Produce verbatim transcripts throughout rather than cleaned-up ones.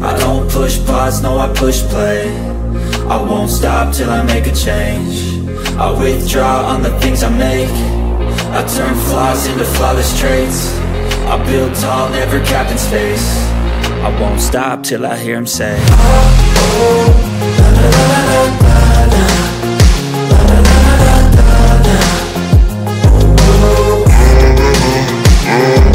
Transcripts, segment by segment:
I don't push pause, no I push play. I won't stop till I make a change. I withdraw on the things I make, I turn flaws into flawless traits. I build tall, never capped in space. I won't stop till I hear him say, oh, oh, la, la, la, la, la, la, la, la, la, la, la, oh, oh, oh.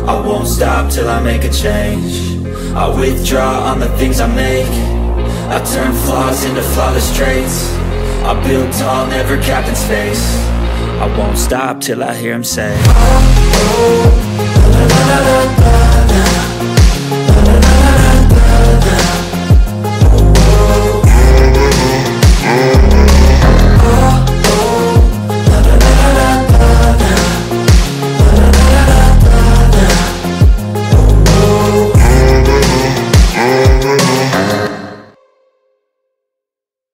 I won't stop till I make a change. I withdraw on the things I make, I turn flaws into flawless traits. I build tall, never capped in space. I won't stop till I hear him say, oh, oh, la, la, la, la.